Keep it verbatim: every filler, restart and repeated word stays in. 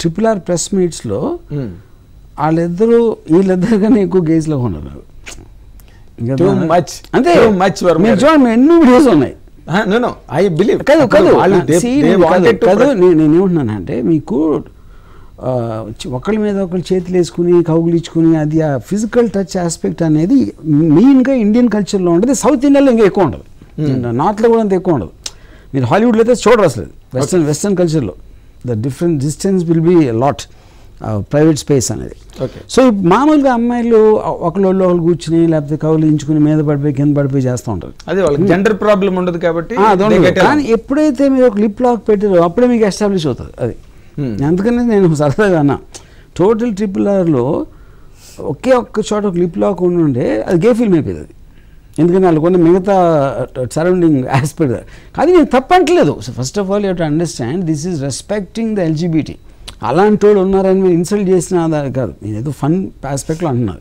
Triple R press meets లో వాళ్ళిద్దరూ వీళ్ళిద్దరు కన్నా ఎక్కువ గేజ్ లాగా ఉన్నారు. అంతే చూడండి ఎన్నో వీడియోస్ ఉన్నాయి. నేనేమంటున్నాను అంటే మీకు ఒకళ్ళ మీద ఒకళ్ళు చేతులు వేసుకుని కౌగులించుకుని అది ఆ ఫిజికల్ టచ్ ఆస్పెక్ట్ అనేది మెయిన్గా ఇండియన్ కల్చర్లో ఉండదు. సౌత్ ఇండియాలో ఇంకా ఎక్కువ ఉండదు, నార్త్లో కూడా అంత ఎక్కువ ఉండదు. మీరు హాలీవుడ్లో అయితే చూడరు అసలు. వెస్ట్రన్ వెస్ట్రన్ కల్చర్లో the different distance will be lot private space అనేది. సో మామూలుగా అమ్మాయిలు ఒకళ్ళు ఒకళ్ళు కూర్చుని లేకపోతే కౌలించుకుని మీద పడిపోయి కింద పడిపోయి చేస్తూ ఉంటారు. అదే వాళ్ళకి జెండర్ ప్రాబ్లం ఉండదు కాబట్టి. కానీ ఎప్పుడైతే మీరు ఒక లిప్ లాక్ పెట్టారో అప్పుడే మీకు ఎస్టాబ్లిష్ అవుతుంది అది. అందుకనే నేను సరదాగా అన్నా టోటల్ ట్రిపుల్ ఆర్లో ఒకే ఒక్క చోట ఒక లిప్ లాక్ ఉండుంటే అది గే ఫిల్మ్ అయిపోయింది అది. ఎందుకంటే వాళ్ళు కొన్ని మిగతా సరౌండింగ్ ఆస్పెక్ట్ కానీ నేను తప్పట్లేదు. So first of all you to understand this is respecting the LGBT. అలాంటి వాళ్ళు ఉన్నారని మీరు ఇన్సల్ట్ చేసిన కాదు, నేను ఏదో ఫన్ ఆస్పెక్ట్లో అంటున్నాను.